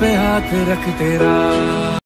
पे हाथ रख तेरा।